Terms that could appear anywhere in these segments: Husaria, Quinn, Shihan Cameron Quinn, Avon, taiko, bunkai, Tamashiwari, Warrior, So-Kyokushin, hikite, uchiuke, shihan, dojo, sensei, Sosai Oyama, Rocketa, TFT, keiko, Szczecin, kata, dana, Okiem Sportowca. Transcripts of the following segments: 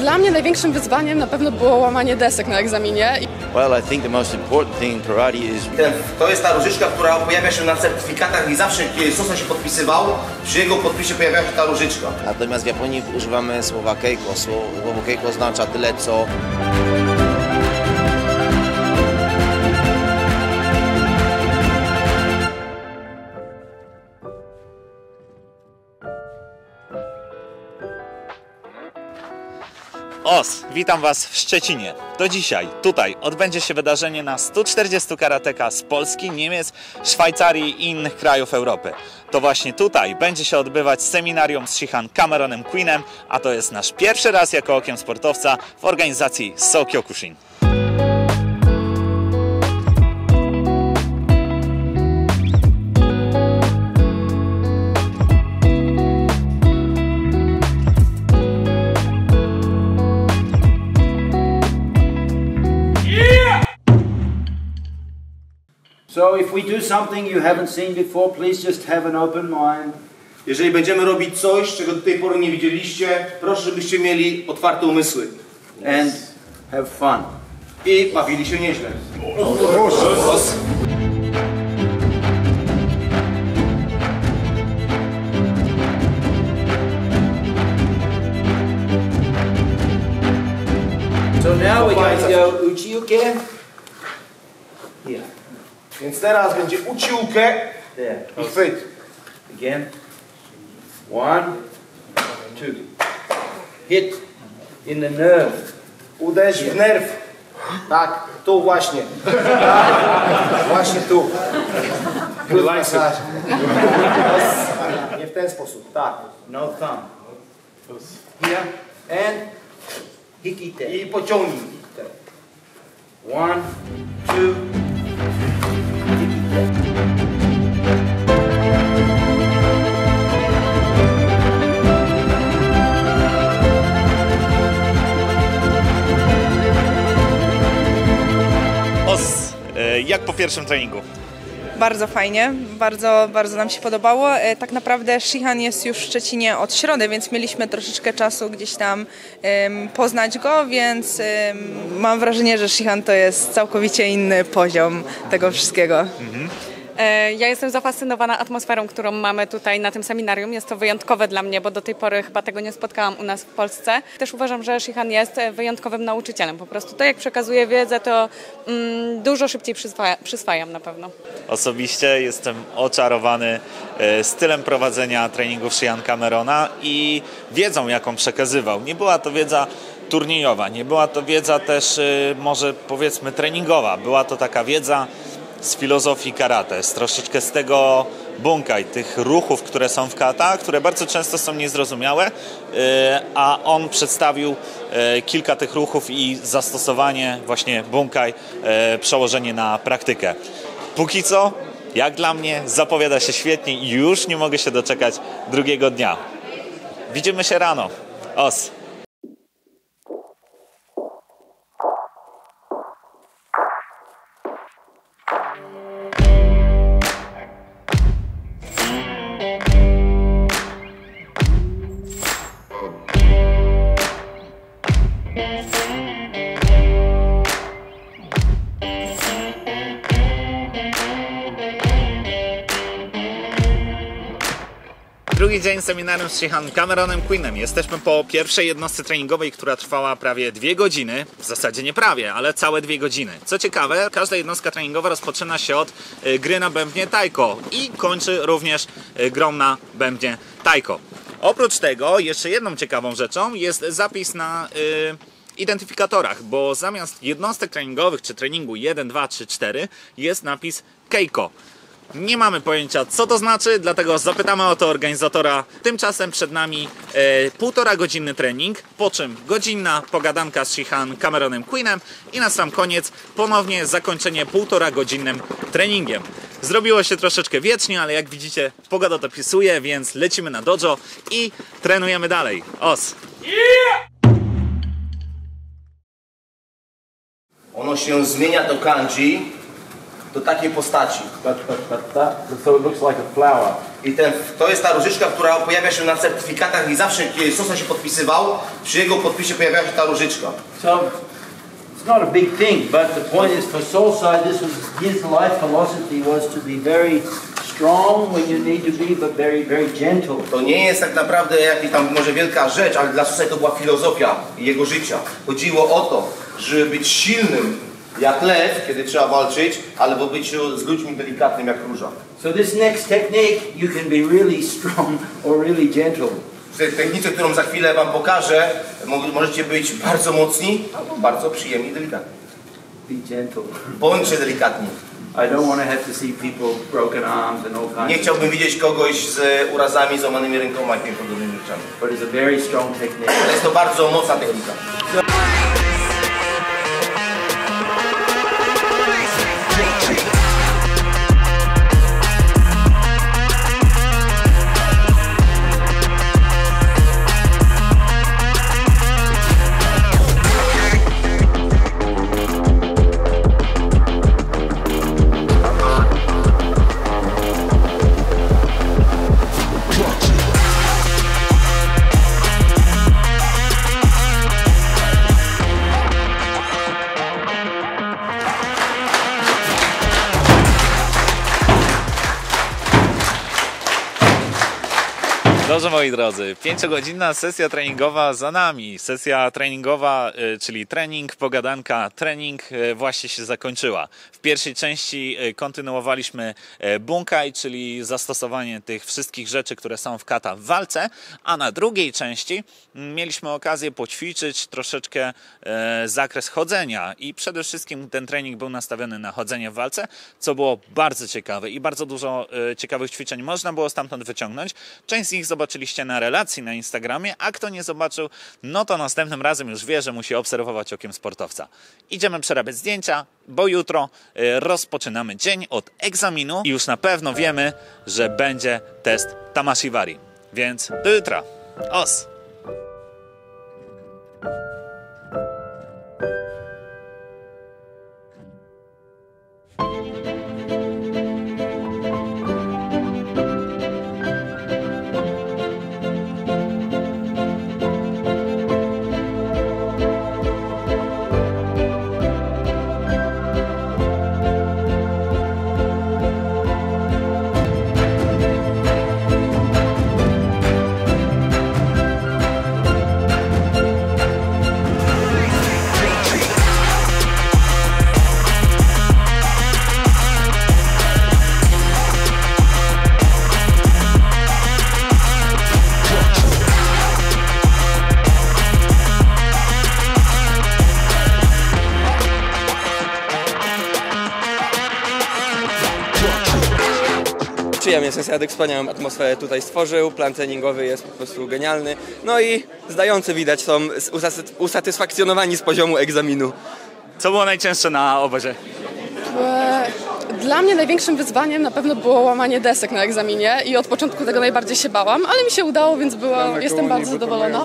Dla mnie największym wyzwaniem na pewno było łamanie desek na egzaminie. Well, I think the most important thing in karate is... To jest ta różyczka, która pojawia się na certyfikatach i zawsze, kiedy Sosai się podpisywał, przy jego podpisie pojawiała się ta różyczka. Natomiast w Japonii używamy słowa keiko. Słowo keiko oznacza tyle, co... Os, witam Was w Szczecinie. Do dzisiaj, tutaj, odbędzie się wydarzenie na 140 karateka z Polski, Niemiec, Szwajcarii i innych krajów Europy. To właśnie tutaj będzie się odbywać seminarium z Shihan Cameronem Quinnem, a to jest nasz pierwszy raz jako Okiem Sportowca w organizacji So-Kyokushin. So if we do something you haven't seen before, please just have an open mind. Jeżeli będziemy robić coś, czego do tej pory nie widzieliście, proszę, żebyście mieli otwarte umysły. And have fun. I bawili się nieźle. So now we're going to go uchiuke. Yeah. Więc teraz będzie uciłkę i chwyt. Again. One, two. Hit in the nerve. Uderz w nerw. Tak, tu właśnie. Właśnie tu. Nie w ten sposób. Tak. No thumb. Here. And hikite. I pociągnij. One, two. Os, jak po pierwszym treningu? Bardzo fajnie, bardzo nam się podobało. Tak naprawdę Shihan jest już w Szczecinie od środy, więc mieliśmy troszeczkę czasu gdzieś tam poznać go, więc mam wrażenie, że Shihan to jest całkowicie inny poziom tego wszystkiego. Ja jestem zafascynowana atmosferą, którą mamy tutaj na tym seminarium. Jest to wyjątkowe dla mnie, bo do tej pory chyba tego nie spotkałam u nas w Polsce. Też uważam, że Shihan jest wyjątkowym nauczycielem. Po prostu to, jak przekazuje wiedzę, to dużo szybciej przyswajam na pewno. Osobiście jestem oczarowany stylem prowadzenia treningów Shihan Camerona i wiedzą, jaką przekazywał. Nie była to wiedza turniejowa, nie była to wiedza też może powiedzmy treningowa. Była to taka wiedza z filozofii karate, z troszeczkę z tego bunkai, tych ruchów, które są w kata, które bardzo często są niezrozumiałe, a on przedstawił kilka tych ruchów i zastosowanie właśnie bunkai, przełożenie na praktykę. Póki co, jak dla mnie, zapowiada się świetnie i już nie mogę się doczekać drugiego dnia. Widzimy się rano. Os! Drugi dzień seminarium z Shihan Cameronem Quinnem. Jesteśmy po pierwszej jednostce treningowej, która trwała prawie 2 godziny. W zasadzie nie prawie, ale całe 2 godziny. Co ciekawe, każda jednostka treningowa rozpoczyna się od gry na bębnie taiko i kończy również grą na bębnie taiko. Oprócz tego jeszcze jedną ciekawą rzeczą jest zapis na identyfikatorach, bo zamiast jednostek treningowych czy treningu 1, 2, 3, 4 jest napis keiko. Nie mamy pojęcia, co to znaczy, dlatego zapytamy o to organizatora. Tymczasem przed nami 1,5-godzinny trening, po czym godzinna pogadanka z Shihan Cameronem Quinnem i na sam koniec ponownie zakończenie 1,5-godzinnym treningiem. Zrobiło się troszeczkę wiecznie, ale jak widzicie, pogoda dopisuje, więc lecimy na dojo i trenujemy dalej. Os! Ono się zmienia do kanji. do takiej postaci. So it looks like a flower. I to jest ta różyczka, która pojawia się na certyfikatach i zawsze, kiedy Sosai się podpisywał, przy jego podpisie pojawiała się ta różyczka. So, it's not a big thing, but the point is for Sosai, this was his life philosophy was to be very strong when you need to be, but very, very gentle. To nie jest tak naprawdę jakaś tam może wielka rzecz, ale dla Sosai to była filozofia jego życia. Chodziło o to, żeby być silnym jak lew, kiedy trzeba walczyć, ale w obyciu z ludźmi delikatnym jak róża. So this next technique, you can be really strong or really gentle. W technice, którą za chwilę wam pokażę, możecie być bardzo mocni albo bardzo przyjemni i delikatni. Be gentle. Bądźcie delikatni. I don't want to have to see people with broken arms and all kinds. Nie chciałbym widzieć kogoś z urazami, złamanymi rękoma i tym podobnymi rzeczami. But it's a very strong technique. Jest to bardzo mocna technika. Dobrze, moi drodzy, 5-godzinna sesja treningowa za nami. Sesja treningowa, czyli trening, pogadanka, trening właśnie się zakończyła. W pierwszej części kontynuowaliśmy bunkai, czyli zastosowanie tych wszystkich rzeczy, które są w kata w walce, a na drugiej części mieliśmy okazję poćwiczyć troszeczkę zakres chodzenia i przede wszystkim ten trening był nastawiony na chodzenie w walce, co było bardzo ciekawe i bardzo dużo ciekawych ćwiczeń można było stamtąd wyciągnąć. Część z nich zobaczyliście na relacji na Instagramie, a kto nie zobaczył, no to następnym razem już wie, że musi obserwować Okiem Sportowca. Idziemy przerabiać zdjęcia, bo jutro rozpoczynamy dzień od egzaminu i już na pewno wiemy, że będzie test Tamashiwari. Więc do jutra. Os! Przyjemnie, Sensei wspaniałą atmosferę tutaj stworzył, plan treningowy jest po prostu genialny, no i zdający widać są usatysfakcjonowani z poziomu egzaminu. Co było najcięższe na obozie? Dla mnie największym wyzwaniem na pewno było łamanie desek na egzaminie i od początku tego najbardziej się bałam, ale mi się udało, więc jestem bardzo zadowolona.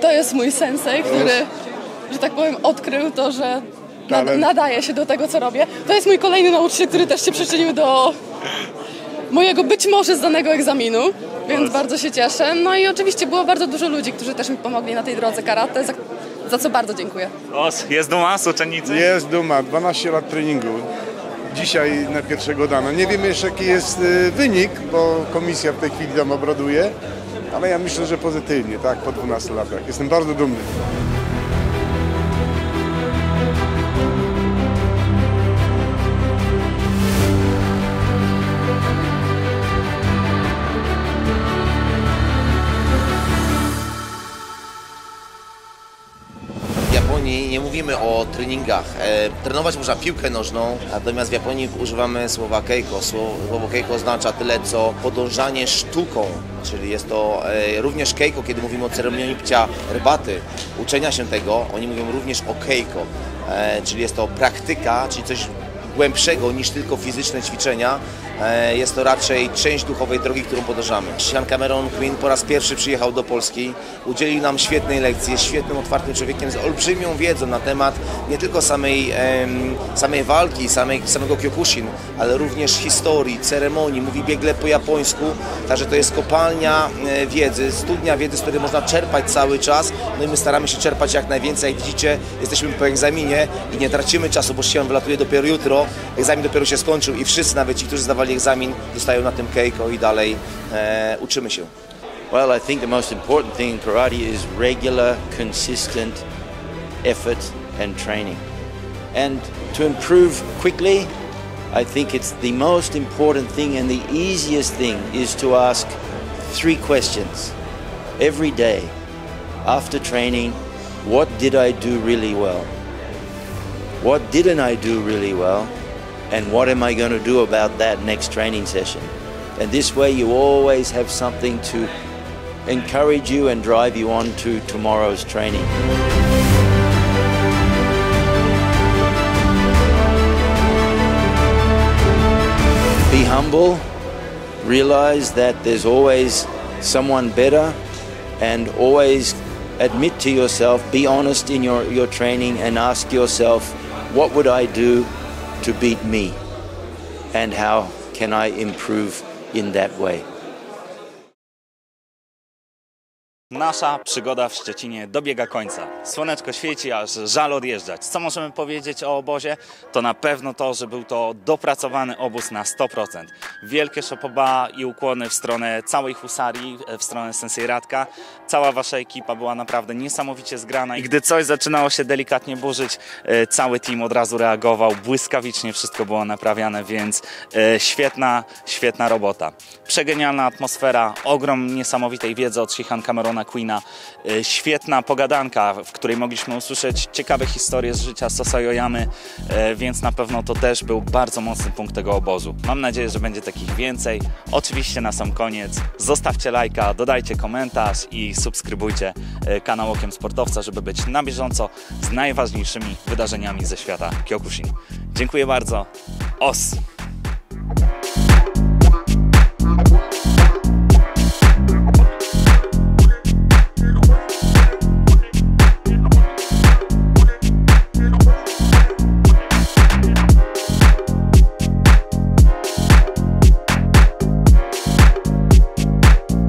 To jest mój sensei, który, że tak powiem, odkrył to, że nadaje się do tego, co robię. To jest mój kolejny nauczyciel, który też się przyczynił do mojego być może zdanego egzaminu, więc bardzo się cieszę. No i oczywiście było bardzo dużo ludzi, którzy też mi pomogli na tej drodze karate, za co bardzo dziękuję. Jest duma z uczennicy? Jest duma, 12 lat treningu. Dzisiaj na pierwszego dana. Nie wiemy jeszcze, jaki jest wynik, bo komisja w tej chwili tam obraduje, ale ja myślę, że pozytywnie, tak, po 12 latach. Jestem bardzo dumny. Nie mówimy o treningach. Trenować można piłkę nożną, natomiast w Japonii używamy słowa keiko. Słowo keiko oznacza tyle, co podążanie sztuką, czyli jest to również keiko, kiedy mówimy o ceremonii picia herbaty, uczenia się tego, oni mówią również o keiko, czyli jest to praktyka, czyli coś głębszego niż tylko fizyczne ćwiczenia. Jest to raczej część duchowej drogi, którą podążamy. Shihan Cameron Quinn po raz pierwszy przyjechał do Polski, udzielił nam świetnej lekcji, jest świetnym, otwartym człowiekiem z olbrzymią wiedzą na temat nie tylko samej walki, samego Kyokushin, ale również historii, ceremonii, mówi biegle po japońsku, także to jest kopalnia wiedzy, studnia wiedzy, z której można czerpać cały czas, no i my staramy się czerpać jak najwięcej. Jak widzicie, jesteśmy po egzaminie i nie tracimy czasu, bo Shihan wylatuje dopiero jutro, egzamin dopiero się skończył i wszyscy, nawet ci, którzy zdawali egzamin, dostają na tym keiko i dalej uczymy się. Well, I think the most important thing in karate is regular, consistent effort and training. And to improve quickly, I think it's the most important thing and the easiest thing is to ask 3 questions every day after training. What did I do really well? What didn't I do really well? And what am I going to do about that next training session? And this way you always have something to encourage you and drive you on to tomorrow's training. Be humble, realize that there's always someone better, and always admit to yourself, be honest in your training and ask yourself, what would I do to beat me? And how can I improve in that way? Nasza przygoda w Szczecinie dobiega końca. Słoneczko świeci, aż żal odjeżdżać. Co możemy powiedzieć o obozie? To na pewno to, że był to dopracowany obóz na 100%. Wielkie szapoba i ukłony w stronę całej Husarii, w stronę sensei Radka. Cała wasza ekipa była naprawdę niesamowicie zgrana. I gdy coś zaczynało się delikatnie burzyć, cały team od razu reagował. Błyskawicznie wszystko było naprawiane, więc świetna robota. Przegenialna atmosfera, ogrom niesamowitej wiedzy od Shihan Camerona Queena. Świetna pogadanka, w której mogliśmy usłyszeć ciekawe historie z życia Sosai Oyamy, więc na pewno to też był bardzo mocny punkt tego obozu. Mam nadzieję, że będzie takich więcej. Oczywiście na sam koniec zostawcie lajka, dodajcie komentarz i subskrybujcie kanał Okiem Sportowca, żeby być na bieżąco z najważniejszymi wydarzeniami ze świata Kyokushin. Dziękuję bardzo. Os!